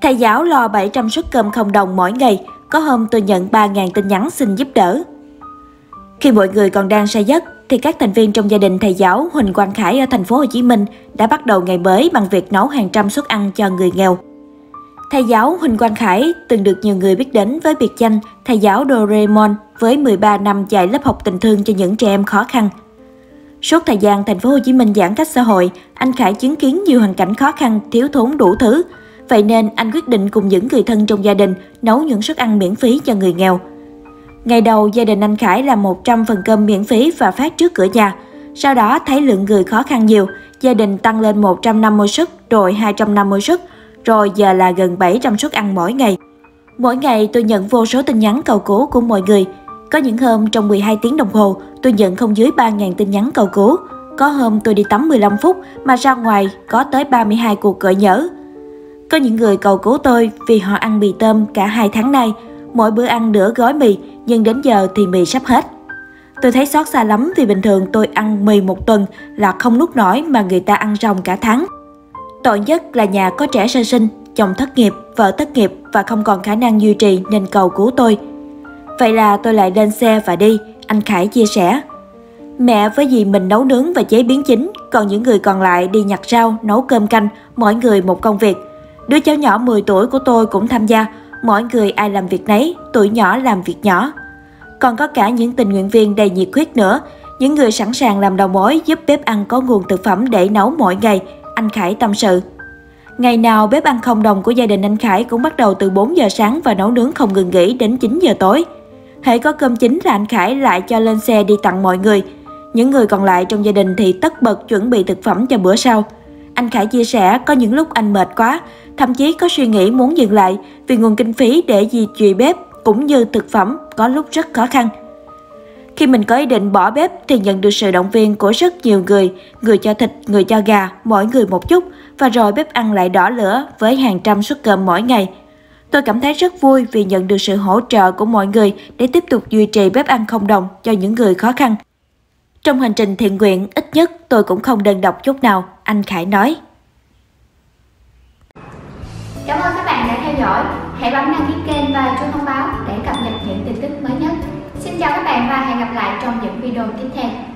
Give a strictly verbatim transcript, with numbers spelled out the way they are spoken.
Thầy giáo lo bảy trăm suất cơm không đồng mỗi ngày, có hôm tôi nhận ba nghìn tin nhắn xin giúp đỡ. Khi mọi người còn đang say giấc, thì các thành viên trong gia đình thầy giáo Huỳnh Quang Khải ở thành phố Hồ Chí Minh đã bắt đầu ngày mới bằng việc nấu hàng trăm suất ăn cho người nghèo. Thầy giáo Huỳnh Quang Khải từng được nhiều người biết đến với biệt danh thầy giáo Doraemon với mười ba năm dạy lớp học tình thương cho những trẻ em khó khăn. Suốt thời gian thành phố Hồ Chí Minh giãn cách xã hội, anh Khải chứng kiến nhiều hoàn cảnh khó khăn, thiếu thốn đủ thứ. Vậy nên anh quyết định cùng những người thân trong gia đình nấu những suất ăn miễn phí cho người nghèo. Ngày đầu, gia đình anh Khải làm một trăm phần cơm miễn phí và phát trước cửa nhà. Sau đó thấy lượng người khó khăn nhiều, gia đình tăng lên một trăm năm mươi suất, rồi hai trăm năm mươi suất, rồi giờ là gần bảy trăm suất ăn mỗi ngày. Mỗi ngày tôi nhận vô số tin nhắn cầu cứu của mọi người. Có những hôm trong mười hai tiếng đồng hồ, tôi nhận không dưới ba nghìn tin nhắn cầu cứu. Có hôm tôi đi tắm mười lăm phút mà ra ngoài có tới ba mươi hai cuộc gọi nhỡ. Có những người cầu cứu tôi vì họ ăn mì tôm cả hai tháng nay. Mỗi bữa ăn nửa gói mì, nhưng đến giờ thì mì sắp hết. Tôi thấy xót xa lắm vì bình thường tôi ăn mì một tuần là không nuốt nổi mà người ta ăn ròng cả tháng. Tội nhất là nhà có trẻ sơ sinh, chồng thất nghiệp, vợ thất nghiệp và không còn khả năng duy trì nên cầu cứu tôi. Vậy là tôi lại lên xe và đi, anh Khải chia sẻ. Mẹ với dì mình nấu nướng và chế biến chính, còn những người còn lại đi nhặt rau, nấu cơm canh, mỗi người một công việc. Đứa cháu nhỏ mười tuổi của tôi cũng tham gia, mỗi người ai làm việc nấy, tuổi nhỏ làm việc nhỏ. Còn có cả những tình nguyện viên đầy nhiệt huyết nữa, những người sẵn sàng làm đầu mối giúp bếp ăn có nguồn thực phẩm để nấu mỗi ngày, anh Khải tâm sự. Ngày nào bếp ăn không đồng của gia đình anh Khải cũng bắt đầu từ bốn giờ sáng và nấu nướng không ngừng nghỉ đến chín giờ tối. Hễ có cơm chín là anh Khải lại cho lên xe đi tặng mọi người. Những người còn lại trong gia đình thì tất bật chuẩn bị thực phẩm cho bữa sau. Anh Khải chia sẻ có những lúc anh mệt quá, thậm chí có suy nghĩ muốn dừng lại vì nguồn kinh phí để duy trì bếp cũng như thực phẩm có lúc rất khó khăn. Khi mình có ý định bỏ bếp thì nhận được sự động viên của rất nhiều người, người cho thịt, người cho gà, mỗi người một chút và rồi bếp ăn lại đỏ lửa với hàng trăm suất cơm mỗi ngày. Tôi cảm thấy rất vui vì nhận được sự hỗ trợ của mọi người để tiếp tục duy trì bếp ăn không đồng cho những người khó khăn. Trong hành trình thiện nguyện, ít nhất tôi cũng không đơn độc chút nào, anh Khải nói. Cảm ơn các bạn đã theo dõi. Hãy bấm đăng ký kênh và chuông thông báo để cập nhật những tin tức mới nhất. Xin chào các bạn và hẹn gặp lại trong những video tiếp theo.